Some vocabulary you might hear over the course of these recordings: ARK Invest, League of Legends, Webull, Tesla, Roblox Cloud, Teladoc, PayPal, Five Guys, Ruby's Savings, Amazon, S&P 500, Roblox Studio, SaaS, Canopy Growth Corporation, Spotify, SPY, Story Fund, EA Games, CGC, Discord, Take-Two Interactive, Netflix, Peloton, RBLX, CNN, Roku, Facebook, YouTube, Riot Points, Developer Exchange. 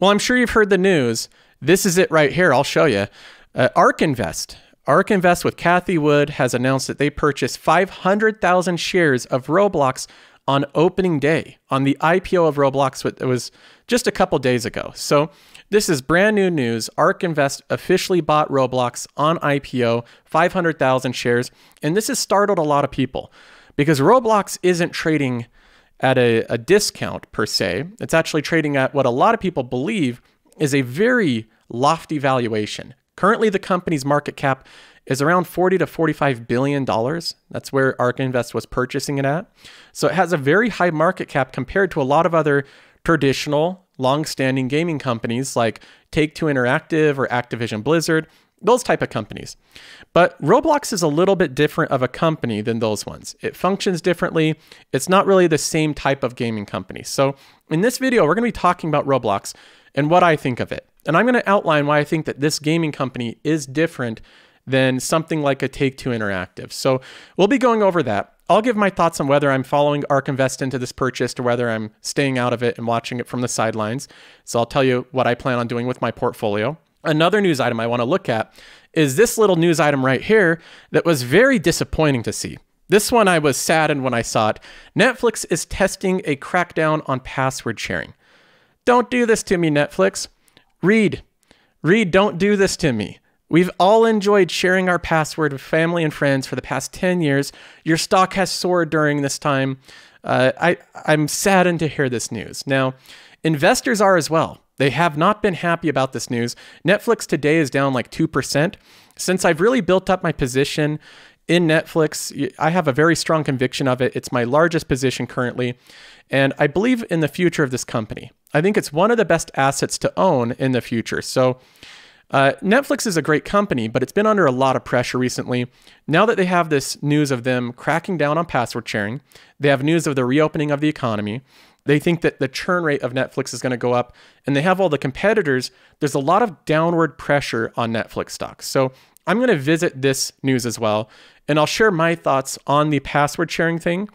Well, I'm sure you've heard the news. This is it right here. I'll show you. ARK Invest. ARK Invest with Cathie Wood has announced that they purchased 500,000 shares of Roblox on opening day, on the IPO of Roblox. It was just a couple days ago. So this is brand new news. ARK Invest officially bought Roblox on IPO, 500,000 shares. And this has startled a lot of people because Roblox isn't trading at a discount per se. It's actually trading at what a lot of people believe is a very lofty valuation. Currently, the company's market cap is around $40 to $45 billion. That's where ARK Invest was purchasing it at. So it has a very high market cap compared to a lot of other traditional, long-standing gaming companies like Take-Two Interactive or Activision Blizzard, those type of companies. But Roblox is a little bit different of a company than those ones. It functions differently. It's not really the same type of gaming company. So in this video, we're going to be talking about Roblox and what I think of it. And I'm going to outline why I think that this gaming company is different than something like a Take-Two Interactive. So we'll be going over that. I'll give my thoughts on whether I'm following ARK Invest into this purchase or whether I'm staying out of it and watching it from the sidelines. So I'll tell you what I plan on doing with my portfolio. Another news item I want to look at is this little news item right here that was very disappointing to see. This one I was saddened when I saw it. Netflix is testing a crackdown on password sharing. Don't do this to me, Netflix. Reed, don't do this to me. We've all enjoyed sharing our password with family and friends for the past 10 years. Your stock has soared during this time. I'm saddened to hear this news. Now, investors are as well. They have not been happy about this news. Netflix today is down like 2%. Since I've really built up my position in Netflix, I have a very strong conviction of it. It's my largest position currently, and I believe in the future of this company. I think it's one of the best assets to own in the future. So Netflix is a great company, but it's been under a lot of pressure recently. Now that they have this news of them cracking down on password sharing, they have news of the reopening of the economy. They think that the churn rate of Netflix is going to go up, and they have all the competitors. There's a lot of downward pressure on Netflix stocks. So I'm going to visit this news as well, and I'll share my thoughts on the password sharing thing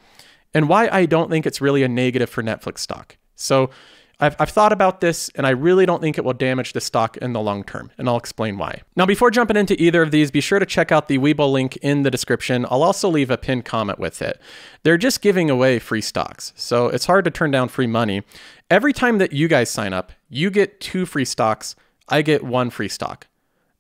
and why I don't think it's really a negative for Netflix stock. So I've thought about this, and I really don't think it will damage the stock in the long term, and I'll explain why. Now, before jumping into either of these, be sure to check out the Webull link in the description. I'll also leave a pinned comment with it. They're just giving away free stocks, so it's hard to turn down free money. Every time that you guys sign up, you get 2 free stocks. I get 1 free stock.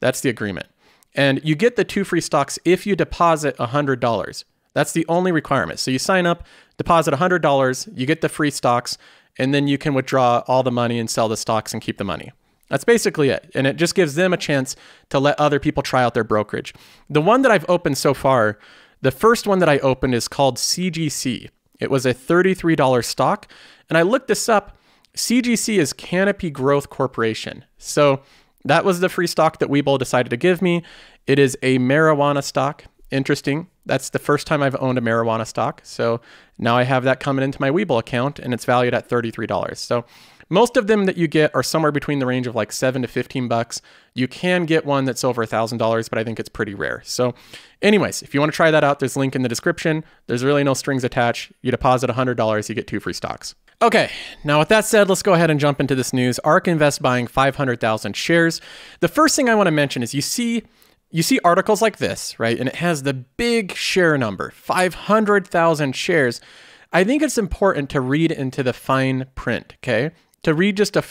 That's the agreement. And you get the 2 free stocks if you deposit $100. That's the only requirement. So you sign up, deposit $100, you get the free stocks, and then you can withdraw all the money and sell the stocks and keep the money. That's basically it. And it just gives them a chance to let other people try out their brokerage. The one that I've opened so far, the first one that I opened is called CGC. It was a $33 stock. And I looked this up. CGC is Canopy Growth Corporation. So that was the free stock that Webull decided to give me. It is a marijuana stock. Interesting. That's the first time I've owned a marijuana stock. So now I have that coming into my Webull account, and it's valued at $33. So most of them that you get are somewhere between the range of like $7 to $15. You can get one that's over $1,000, but I think it's pretty rare. So anyways, if you want to try that out, there's a link in the description. There's really no strings attached. You deposit $100, you get 2 free stocks. Okay, now with that said, let's go ahead and jump into this news. ARK Invest buying 500,000 shares. The first thing I want to mention is you see articles like this, right? And it has the big share number, 500,000 shares. I think it's important to read into the fine print, okay? To read just a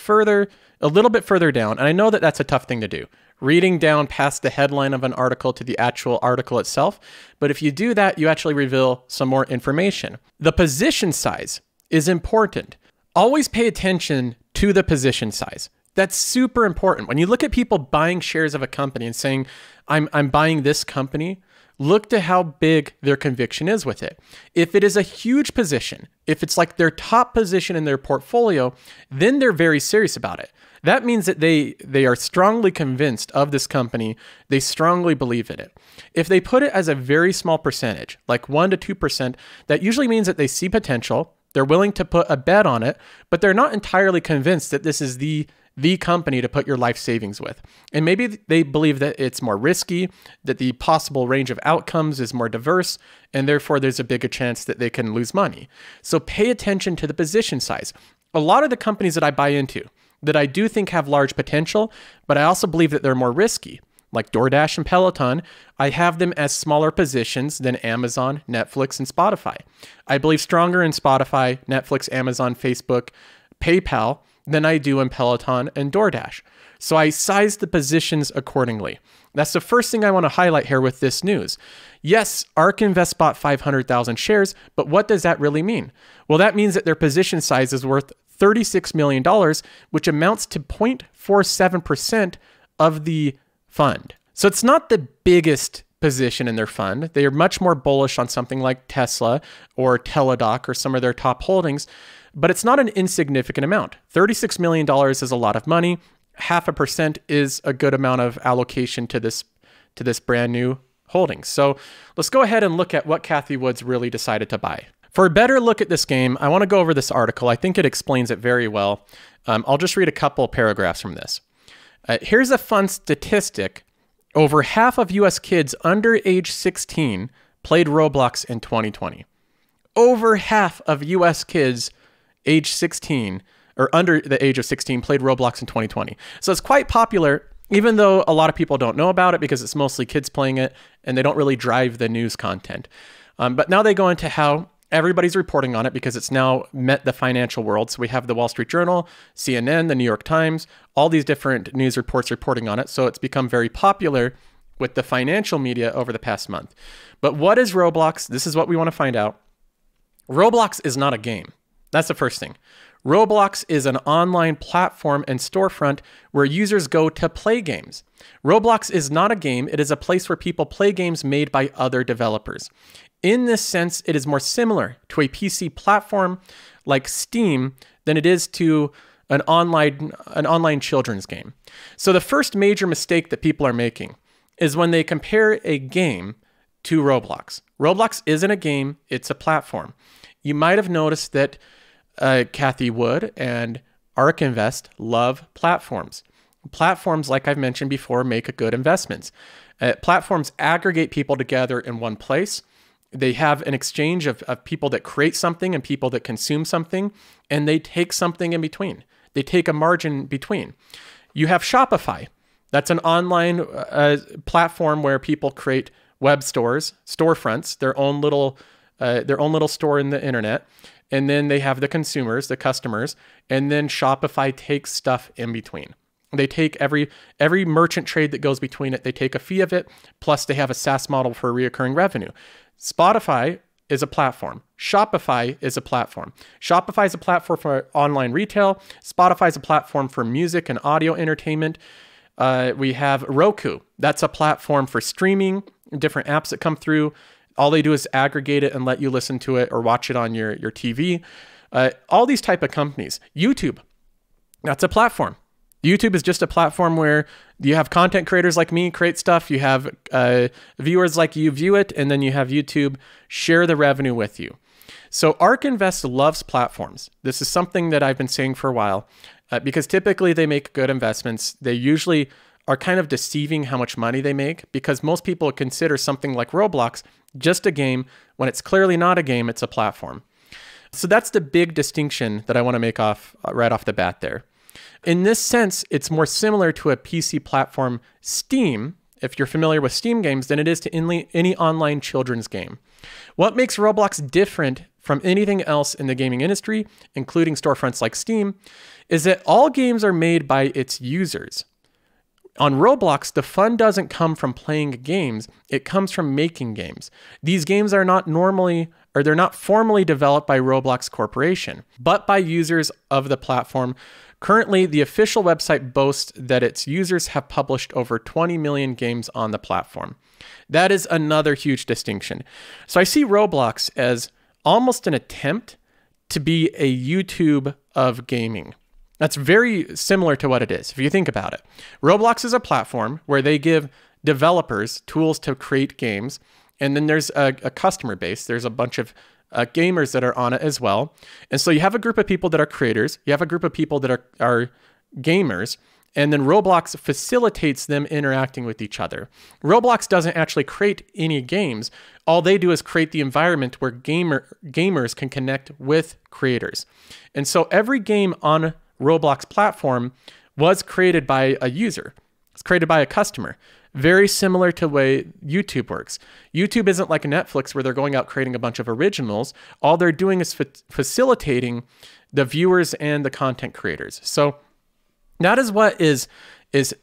little bit further down. And I know that that's a tough thing to do, reading down past the headline of an article to the actual article itself. But if you do that, you actually reveal some more information. The position size is important. Always pay attention to the position size. That's super important. When you look at people buying shares of a company and saying, I'm buying this company, look to how big their conviction is with it. If it is a huge position, if it's like their top position in their portfolio, then they're very serious about it. That means that they are strongly convinced of this company. They strongly believe in it. If they put it as a very small percentage, like 1% to 2%, that usually means that they see potential. They're willing to put a bet on it, but they're not entirely convinced that this is the company to put your life savings with. And maybe they believe that it's more risky, that the possible range of outcomes is more diverse, and therefore there's a bigger chance that they can lose money. So pay attention to the position size. A lot of the companies that I buy into, that I do think have large potential, but I also believe that they're more risky. Like DoorDash and Peloton, I have them as smaller positions than Amazon, Netflix, and Spotify. I believe stronger in Spotify, Netflix, Amazon, Facebook, PayPal than I do in Peloton and DoorDash. So I size the positions accordingly. That's the first thing I want to highlight here with this news. Yes, ARK Invest bought 500,000 shares, but what does that really mean? Well, that means that their position size is worth $36 million, which amounts to 0.47% of the fund. So it's not the biggest position in their fund. They are much more bullish on something like Tesla or Teladoc or some of their top holdings, but it's not an insignificant amount. $36 million is a lot of money. 0.5% is a good amount of allocation to this brand new holding. So let's go ahead and look at what Cathie Wood's really decided to buy. For a better look at this game, I want to go over this article. I think it explains it very well. I'll just read a couple of paragraphs from this. Here's a fun statistic. Over half of US kids under age 16 played Roblox in 2020. Over half of US kids age 16 or under the age of 16 played Roblox in 2020. So it's quite popular, even though a lot of people don't know about it because it's mostly kids playing it and they don't really drive the news content. But now they go into how everybody's reporting on it because it's now met the financial world. So we have the Wall Street Journal, CNN, the New York Times, all these different news reports reporting on it. So it's become very popular with the financial media over the past month. But what is Roblox? This is what we want to find out. Roblox is not a game. That's the first thing. Roblox is an online platform and storefront where users go to play games. Roblox is not a game. It is a place where people play games made by other developers. In this sense, it is more similar to a PC platform like Steam than it is to an online children's game. So the first major mistake that people are making is when they compare a game to Roblox. Roblox isn't a game, it's a platform. You might have noticed that Cathie Wood and ARK Invest love platforms. Platforms, like I've mentioned before, make good investments. Platforms aggregate people together in one place. They have an exchange of people that create something and people that consume something, and they take something in between. They take a margin between. You have Shopify. That's an online platform where people create web stores, storefronts, their own little store in the internet. And then they have the consumers, the customers, and then Shopify takes stuff in between. They take every merchant trade that goes between it, they take a fee of it, plus they have a SaaS model for recurring revenue. Spotify is a platform. Shopify is a platform. Shopify is a platform for online retail. Spotify is a platform for music and audio entertainment. We have Roku. That's a platform for streaming, different apps that come through. All they do is aggregate it and let you listen to it or watch it on your TV. All these type of companies. YouTube, that's a platform. YouTube is just a platform where you have content creators like me create stuff, you have viewers like you view it, and then you have YouTube share the revenue with you. So ARK Invest loves platforms. This is something that I've been saying for a while because typically they make good investments. They usually are kind of deceiving how much money they make because most people consider something like Roblox just a game when it's clearly not a game, it's a platform. So that's the big distinction that I want to make right off the bat there. In this sense, it's more similar to a PC platform Steam, if you're familiar with Steam games, than it is to any online children's game. What makes Roblox different from anything else in the gaming industry, including storefronts like Steam, is that all games are made by its users. On Roblox, the fun doesn't come from playing games, it comes from making games. These games are not formally developed by Roblox Corporation, but by users of the platform. Currently, the official website boasts that its users have published over 20 million games on the platform. That is another huge distinction. So I see Roblox as almost an attempt to be a YouTube of gaming. That's very similar to what it is, if you think about it. Roblox is a platform where they give developers tools to create games, and then there's a customer base. There's a bunch of gamers that are on it as well. And so you have a group of people that are creators, you have a group of people that are gamers, and then Roblox facilitates them interacting with each other. Roblox doesn't actually create any games. All they do is create the environment where gamers can connect with creators. And so every game on Roblox platform was created by a user. It's created by a customer. Very similar to the way YouTube works. YouTube isn't like Netflix where they're going out creating a bunch of originals. All they're doing is facilitating the viewers and the content creators. So that is what is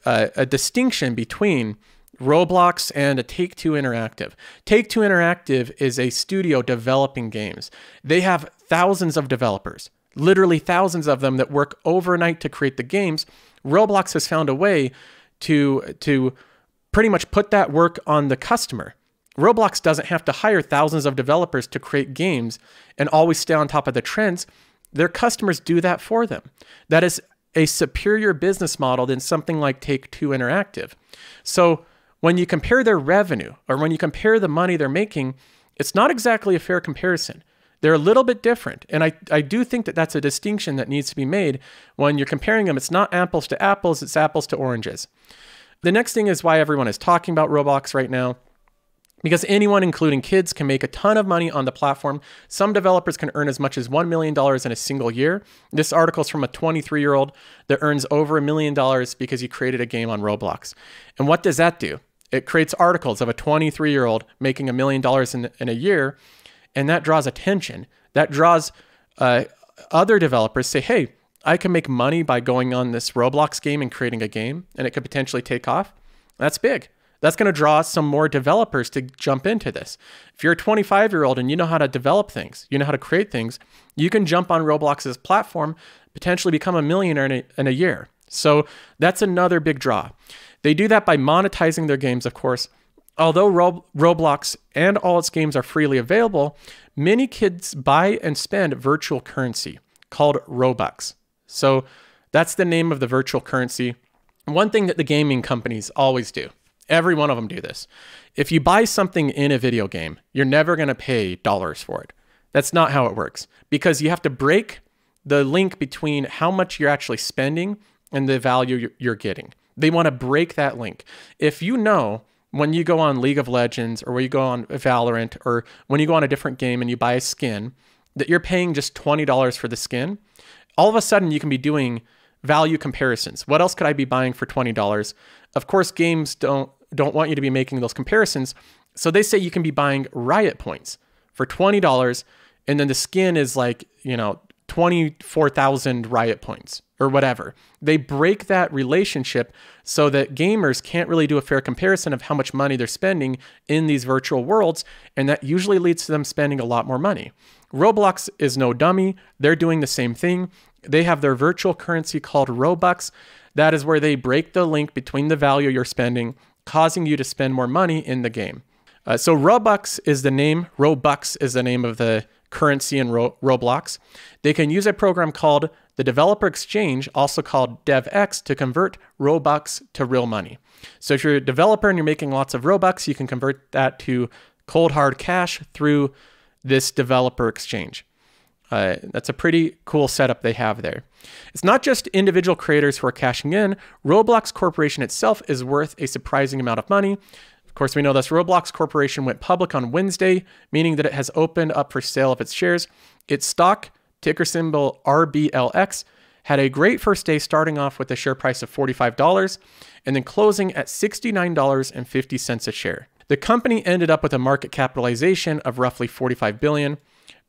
a distinction between Roblox and a Take-Two Interactive. Take-Two Interactive is a studio developing games. They have thousands of developers, literally thousands of them that work overnight to create the games. Roblox has found a way to pretty much put that work on the customer. Roblox doesn't have to hire thousands of developers to create games and always stay on top of the trends. Their customers do that for them. That is a superior business model than something like Take-Two Interactive. So when you compare their revenue or when you compare the money they're making, it's not exactly a fair comparison. They're a little bit different. And I do think that that's a distinction that needs to be made when you're comparing them. It's not apples to apples, it's apples to oranges. The next thing is why everyone is talking about Roblox right now, because anyone, including kids, can make a ton of money on the platform. Some developers can earn as much as $1 million in a single year. This article is from a 23-year-old that earns over $1 million because he created a game on Roblox. And what does that do? It creates articles of a 23-year-old making $1 million in a year, and that draws attention. That draws other developers say, hey, I can make money by going on this Roblox game and creating a game, and it could potentially take off. That's big. That's going to draw some more developers to jump into this. If you're a 25-year-old and you know how to develop things, you know how to create things, you can jump on Roblox's platform, potentially become a millionaire in a year. So that's another big draw. They do that by monetizing their games, of course. Although Roblox and all its games are freely available, many kids buy and spend virtual currency called Robux. So that's the name of the virtual currency. One thing that the gaming companies always do, every one of them do this. If you buy something in a video game, you're never going to pay dollars for it. That's not how it works, because you have to break the link between how much you're actually spending and the value you're getting. They want to break that link. If you know, when you go on League of Legends or when you go on Valorant or when you go on a different game and you buy a skin, that you're paying just $20 for the skin, all of a sudden you can be doing value comparisons. What else could I be buying for $20? Of course, games don't want you to be making those comparisons. So they say you can be buying Riot Points for $20. And then the skin is like, you know, 24,000 Riot Points or whatever. They break that relationship so that gamers can't really do a fair comparison of how much money they're spending in these virtual worlds. And that usually leads to them spending a lot more money. Roblox is no dummy. They're doing the same thing. They have their virtual currency called Robux. That is where they break the link between the value you're spending, causing you to spend more money in the game. So Robux is the name. Robux is the name of the currency in Roblox. They can use a program called the Developer Exchange, also called DevX, to convert Robux to real money. So if you're a developer and you're making lots of Robux, you can convert that to cold hard cash through this Developer Exchange. That's a pretty cool setup they have there. It's not just individual creators who are cashing in. Roblox Corporation itself is worth a surprising amount of money. Of course, we know this. Roblox Corporation went public on Wednesday, meaning that it has opened up for sale of its shares. Its stock, ticker symbol RBLX, had a great first day, starting off with a share price of $45 and then closing at $69.50 a share. The company ended up with a market capitalization of roughly $45 billion.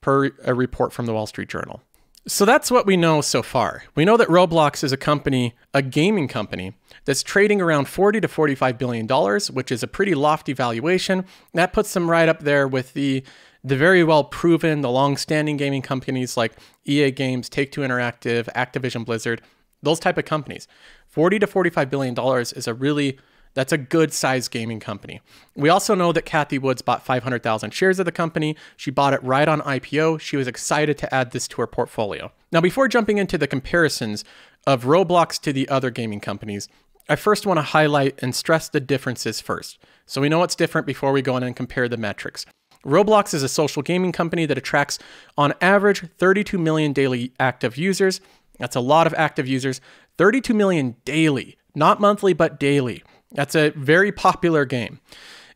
Per a report from the Wall Street Journal. So that's what we know so far. We know that Roblox is a company, a gaming company, that's trading around $40 to $45 billion, which is a pretty lofty valuation. That puts them right up there with the very well-proven, the long-standing gaming companies like EA Games, Take-Two Interactive, Activision Blizzard, those type of companies. $40 to $45 billion is a really... that's a good-sized gaming company. We also know that Cathie Wood bought 500,000 shares of the company. She bought it right on IPO. She was excited to add this to her portfolio. Now, before jumping into the comparisons of Roblox to the other gaming companies, I first want to highlight and stress the differences first, so we know what's different before we go in and compare the metrics. Roblox is a social gaming company that attracts, on average, 32 million daily active users. That's a lot of active users. 32 million daily, not monthly, but daily. That's a very popular game.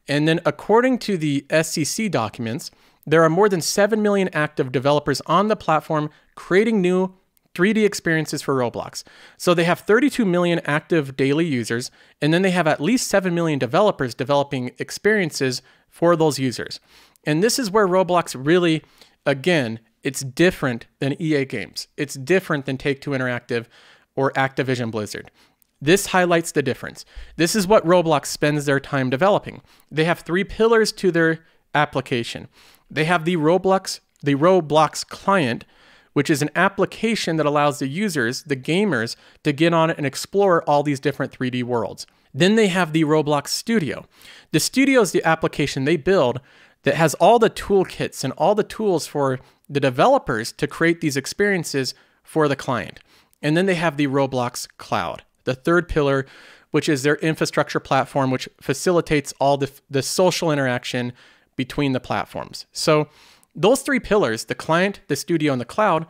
And then according to the SEC documents, there are more than 7 million active developers on the platform creating new 3D experiences for Roblox. So they have 32 million active daily users, and then they have at least 7 million developers developing experiences for those users. And this is where Roblox really, again, it's different than EA Games. It's different than Take-Two Interactive or Activision Blizzard. This highlights the difference. This is what Roblox spends their time developing. They have three pillars to their application. They have the Roblox client, which is an application that allows the users, the gamers, to get on and explore all these different 3D worlds. Then they have the Roblox Studio. The Studio is the application they build that has all the toolkits and all the tools for the developers to create these experiences for the client. And then they have the Roblox Cloud, the third pillar, which is their infrastructure platform, which facilitates all the social interaction between the platforms. So those three pillars, the client, the studio, and the cloud,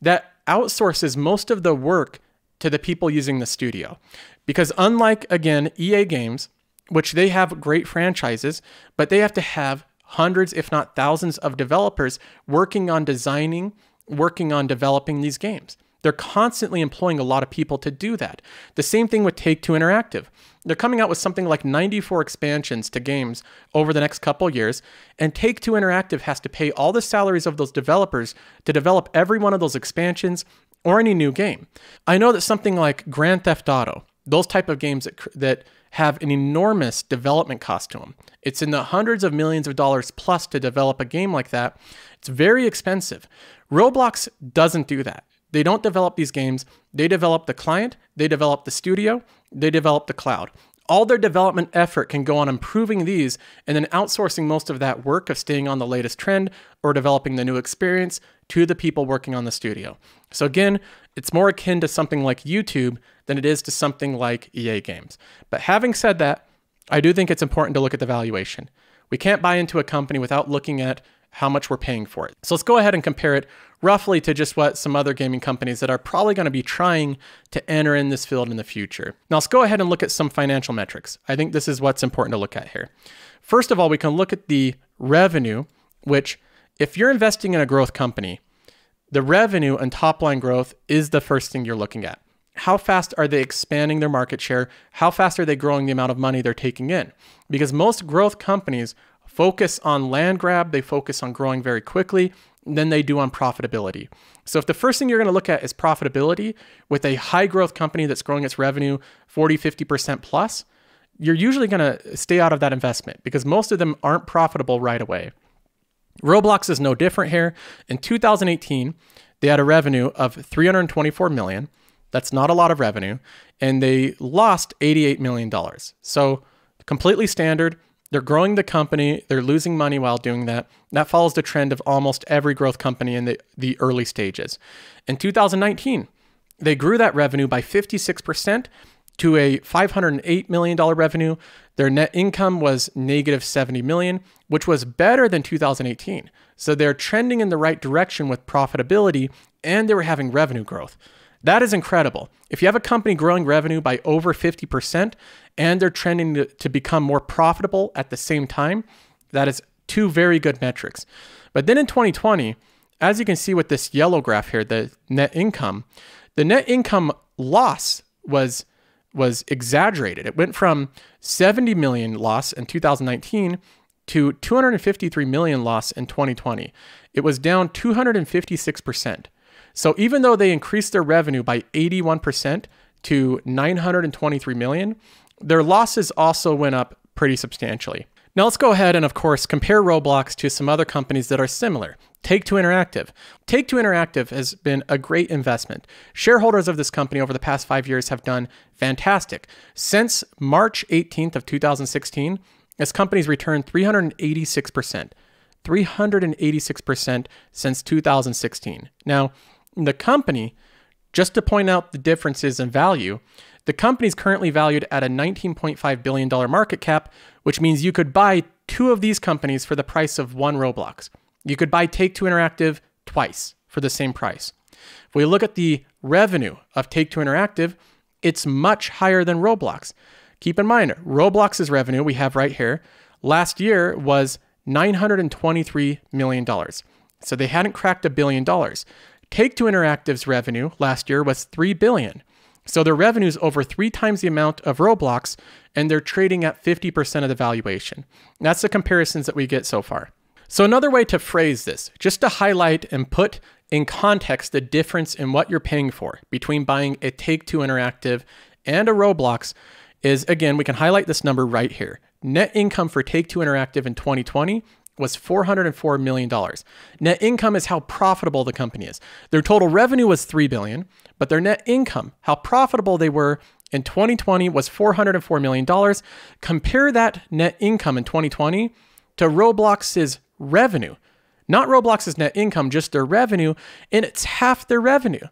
that outsources most of the work to the people using the studio. Because unlike, again, EA Games, which they have great franchises, but they have to have hundreds, if not thousands, of developers working on designing, working on developing these games. They're constantly employing a lot of people to do that. The same thing with Take-Two Interactive. They're coming out with something like 94 expansions to games over the next couple years, and Take-Two Interactive has to pay all the salaries of those developers to develop every one of those expansions or any new game. I know that something like Grand Theft Auto, those type of games that have an enormous development cost to them. It's in the hundreds of millions of dollars plus to develop a game like that. It's very expensive. Roblox doesn't do that. They don't develop these games. They develop the client, they develop the studio, they develop the cloud. All their development effort can go on improving these and then outsourcing most of that work of staying on the latest trend or developing the new experience to the people working on the studio. So again, it's more akin to something like YouTube than it is to something like EA Games. But having said that, I do think it's important to look at the valuation. We can't buy into a company without looking at how much we're paying for it. So let's go ahead and compare it roughly to just what some other gaming companies that are probably going to be trying to enter in this field in the future. Now let's go ahead and look at some financial metrics. I think this is what's important to look at here. First of all, we can look at the revenue, which if you're investing in a growth company, the revenue and top line growth is the first thing you're looking at. How fast are they expanding their market share? How fast are they growing the amount of money they're taking in? Because most growth companies focus on land grab, they focus on growing very quickly, than they do on profitability. So if the first thing you're going to look at is profitability with a high growth company that's growing its revenue 40, 50% plus, you're usually going to stay out of that investment because most of them aren't profitable right away. Roblox is no different here. In 2018, they had a revenue of 324 million. That's not a lot of revenue. And they lost $88 million. So completely standard. They're growing the company, they're losing money while doing that. That follows the trend of almost every growth company in the early stages. In 2019, they grew that revenue by 56% to a $508 million revenue. Their net income was negative $70 million, which was better than 2018. So they're trending in the right direction with profitability and they were having revenue growth. That is incredible. If you have a company growing revenue by over 50% and they're trending to become more profitable at the same time, that is two very good metrics. But then in 2020, as you can see with this yellow graph here, the net income loss was exaggerated. It went from 70 million loss in 2019 to 253 million loss in 2020. It was down 256%. So even though they increased their revenue by 81% to 923 million, their losses also went up pretty substantially. Now let's go ahead and of course compare Roblox to some other companies that are similar. Take-Two Interactive. Take-Two Interactive has been a great investment. Shareholders of this company over the past 5 years have done fantastic. Since March 18th of 2016, this company's returned 386%. 386% since 2016. Now, the company, just to point out the differences in value, the company's currently valued at a $19.5 billion market cap, which means you could buy two of these companies for the price of one Roblox. You could buy Take-Two Interactive twice for the same price. If we look at the revenue of Take-Two Interactive, it's much higher than Roblox. Keep in mind, Roblox's revenue we have right here last year was $923 million. So they hadn't cracked $1 billion. Take-Two Interactive's revenue last year was $3 billion. So their revenue is over 3 times the amount of Roblox, and they're trading at 50% of the valuation. And that's the comparisons that we get so far. So another way to phrase this, just to highlight and put in context the difference in what you're paying for between buying a Take-Two Interactive and a Roblox is, again, we can highlight this number right here. Net income for Take-Two Interactive in 2020 was $404 million. Net income is how profitable the company is. Their total revenue was $3 billion, but their net income, how profitable they were in 2020 was $404 million. Compare that net income in 2020 to Roblox's revenue, not Roblox's net income, just their revenue, and it's half their revenue.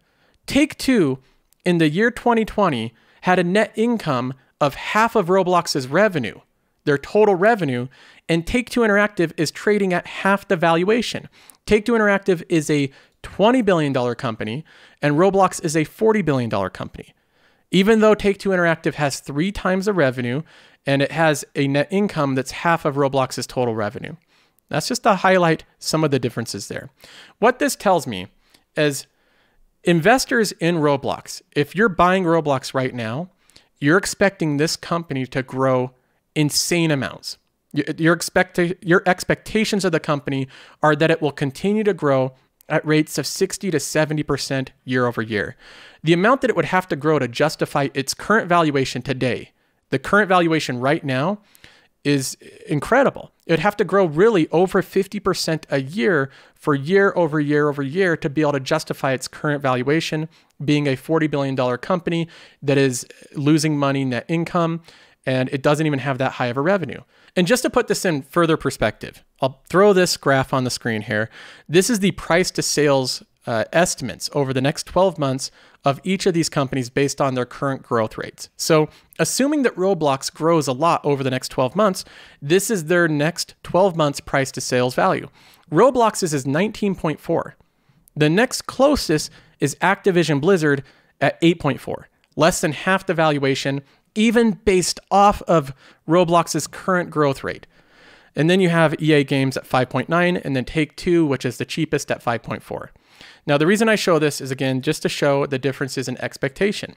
Take-Two in the year 2020 had a net income of half of Roblox's revenue, their total revenue, and Take-Two Interactive is trading at half the valuation. Take-Two Interactive is a $20 billion company, and Roblox is a $40 billion company. Even though Take-Two Interactive has 3 times the revenue, and it has a net income that's half of Roblox's total revenue. That's just to highlight some of the differences there. What this tells me is investors in Roblox, if you're buying Roblox right now, you're expecting this company to grow insane amounts. Your expectations of the company are that it will continue to grow at rates of 60 to 70% year over year. The amount that it would have to grow to justify its current valuation today, the current valuation right now, is incredible. It would have to grow really over 50% a year for year over year over year to be able to justify its current valuation being a $40 billion company that is losing money net income, and it doesn't even have that high of a revenue. And just to put this in further perspective, I'll throw this graph on the screen here. This is the price to sales estimates over the next 12 months of each of these companies based on their current growth rates. So assuming that Roblox grows a lot over the next 12 months, this is their next 12 months price to sales value. Roblox's is 19.4. The next closest is Activision Blizzard at 8.4, less than half the valuation, even based off of Roblox's current growth rate. And then you have EA Games at 5.9 and then Take-Two, which is the cheapest, at 5.4. Now, the reason I show this is, again, just to show the differences in expectation.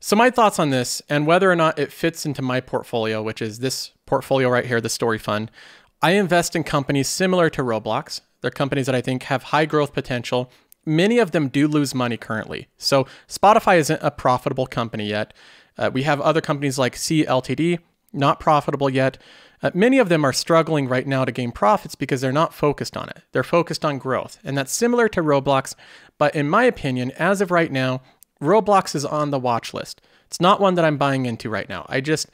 So my thoughts on this and whether or not it fits into my portfolio, which is this portfolio right here, the Story Fund. I invest in companies similar to Roblox. They're companies that I think have high growth potential. Many of them do lose money currently. So Spotify isn't a profitable company yet. We have other companies like CLTD, not profitable yet. Many of them are struggling right now to gain profits because they're not focused on it. They're focused on growth. And that's similar to Roblox. But in my opinion, as of right now, Roblox is on the watch list. It's not one that I'm buying into right now. I just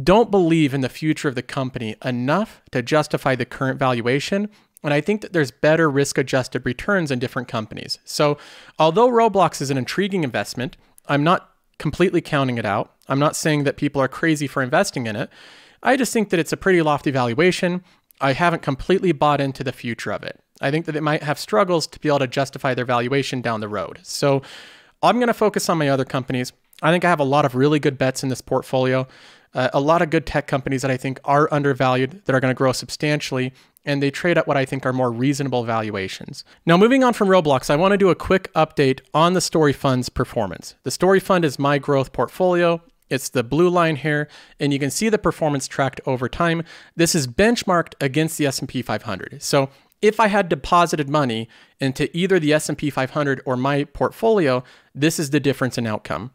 don't believe in the future of the company enough to justify the current valuation. And I think that there's better risk-adjusted returns in different companies. So although Roblox is an intriguing investment, I'm not completely counting it out. I'm not saying that people are crazy for investing in it. I just think that it's a pretty lofty valuation. I haven't completely bought into the future of it. I think that it might have struggles to be able to justify their valuation down the road. So I'm going to focus on my other companies. I think I have a lot of really good bets in this portfolio, a lot of good tech companies that I think are undervalued, that are going to grow substantially, and they trade at what I think are more reasonable valuations. Now, moving on from Roblox, I want to do a quick update on the Story Fund's performance. The Story Fund is my growth portfolio. It's the blue line here, and you can see the performance tracked over time. This is benchmarked against the S&P 500. So if I had deposited money into either the S&P 500 or my portfolio, this is the difference in outcome.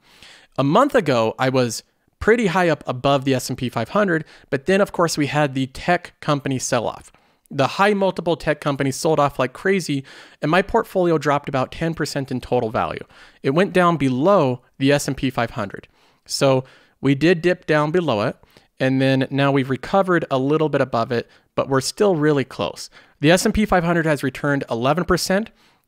A month ago, I was pretty high up above the S&P 500, but then, of course, we had the tech company sell-off. The high multiple tech companies sold off like crazy, and my portfolio dropped about 10% in total value. It went down below the S&P 500. So we did dip down below it, and then now we've recovered a little bit above it, but we're still really close. The S&P 500 has returned 11%,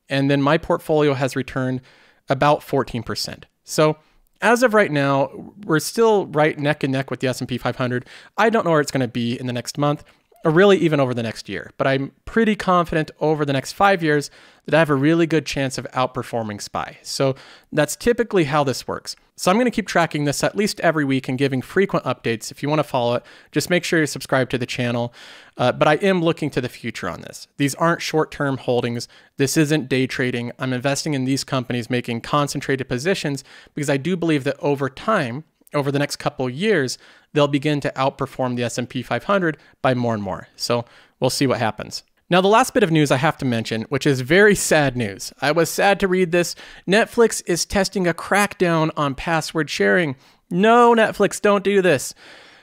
and then my portfolio has returned about 14%. So as of right now, we're still right neck and neck with the S&P 500. I don't know where it's going to be in the next month, or really even over the next year, but I'm pretty confident over the next 5 years that I have a really good chance of outperforming SPY. So that's typically how this works. So I'm going to keep tracking this at least every week and giving frequent updates. If you want to follow it, just make sure you're subscribed to the channel. But I am looking to the future on this. These aren't short-term holdings. This isn't day trading. I'm investing in these companies, making concentrated positions, because I do believe that over time, over the next couple of years, they'll begin to outperform the S&P 500 by more and more. So we'll see what happens. Now, the last bit of news I have to mention, which is very sad news. I was sad to read this. Netflix is testing a crackdown on password sharing. No, Netflix, don't do this.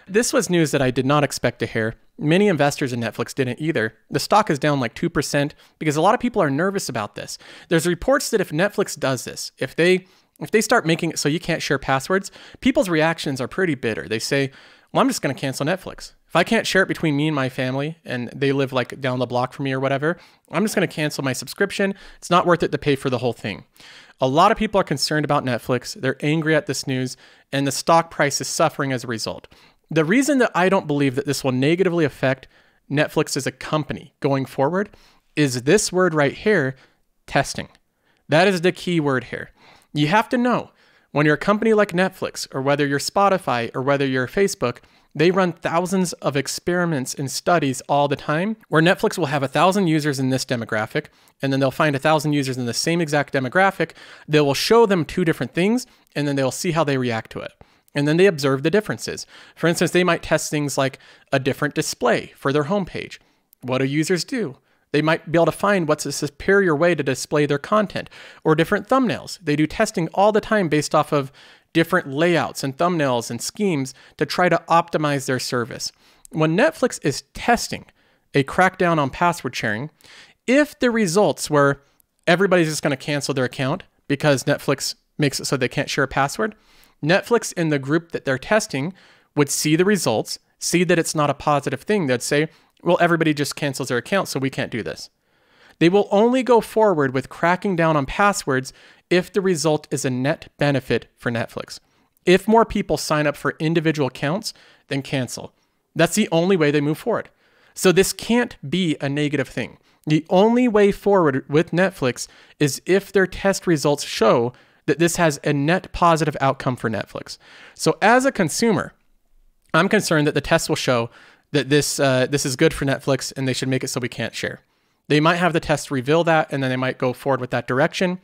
This was news that I did not expect to hear. Many investors in Netflix didn't either. The stock is down like 2% because a lot of people are nervous about this. There's reports that if Netflix does this, if they start making it so you can't share passwords, people's reactions are pretty bitter. They say, well, I'm just going to cancel Netflix. If I can't share it between me and my family and they live like down the block from me or whatever, I'm just going to cancel my subscription. It's not worth it to pay for the whole thing. A lot of people are concerned about Netflix. They're angry at this news and the stock price is suffering as a result. The reason that I don't believe that this will negatively affect Netflix as a company going forward is this word right here, testing. That is the key word here. You have to know when you're a company like Netflix or whether you're Spotify or whether you're Facebook, they run thousands of experiments and studies all the time where Netflix will have 1,000 users in this demographic, and then they'll find 1,000 users in the same exact demographic. They will show them two different things, and then they'll see how they react to it. And then they observe the differences. For instance, they might test things like a different display for their homepage. What do users do? They might be able to find what's a superior way to display their content or different thumbnails. They do testing all the time based off of different layouts and thumbnails and schemes to try to optimize their service. When Netflix is testing a crackdown on password sharing, if the results were everybody's just going to cancel their account because Netflix makes it so they can't share a password, Netflix in the group that they're testing would see the results, see that it's not a positive thing. They'd say, well, everybody just cancels their account, so we can't do this. They will only go forward with cracking down on passwords if the result is a net benefit for Netflix. If more people sign up for individual accounts, then cancel. That's the only way they move forward. So this can't be a negative thing. The only way forward with Netflix is if their test results show that this has a net positive outcome for Netflix. So as a consumer, I'm concerned that the test will show that this is good for Netflix and they should make it so we can't share. They might have the test reveal that, and then they might go forward with that direction.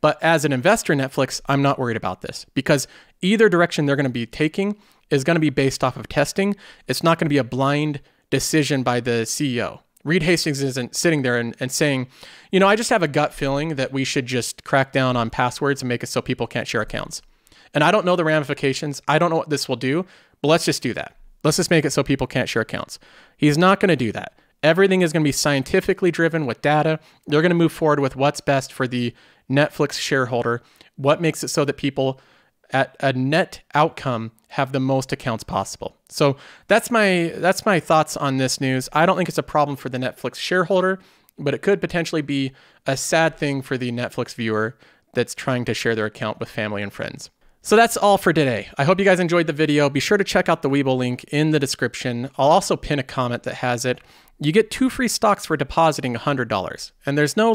But as an investor in Netflix, I'm not worried about this because either direction they're going to be taking is going to be based off of testing. It's not going to be a blind decision by the CEO. Reed Hastings isn't sitting there and saying, you know, I just have a gut feeling that we should just crack down on passwords and make it so people can't share accounts. And I don't know the ramifications. I don't know what this will do, but let's just do that. Let's just make it so people can't share accounts. He's not going to do that. Everything is going to be scientifically driven with data. They're going to move forward with what's best for the Netflix shareholder, what makes it so that people at a net outcome have the most accounts possible. So that's my thoughts on this news. I don't think it's a problem for the Netflix shareholder, but it could potentially be a sad thing for the Netflix viewer that's trying to share their account with family and friends. So that's all for today. I hope you guys enjoyed the video. Be sure to check out the Webull link in the description. I'll also pin a comment that has it. You get 2 free stocks for depositing $100. And there's no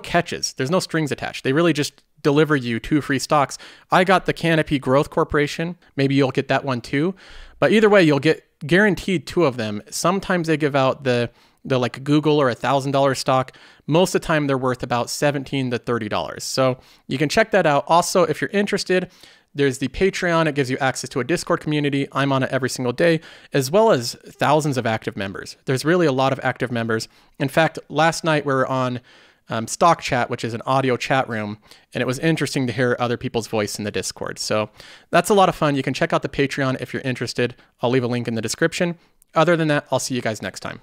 catches. There's no strings attached. They really just deliver you 2 free stocks. I got the Canopy Growth Corporation. Maybe you'll get that one too. But either way, you'll get guaranteed 2 of them. Sometimes they give out the like Google or $1,000 stock. Most of the time they're worth about $17 to $30. So you can check that out. Also, if you're interested, there's the Patreon. It gives you access to a Discord community. I'm on it every single day, as well as thousands of active members. There's really a lot of active members. In fact, last night we were on Stock Chat, which is an audio chat room, and it was interesting to hear other people's voice in the Discord. So that's a lot of fun. You can check out the Patreon if you're interested. I'll leave a link in the description. Other than that, I'll see you guys next time.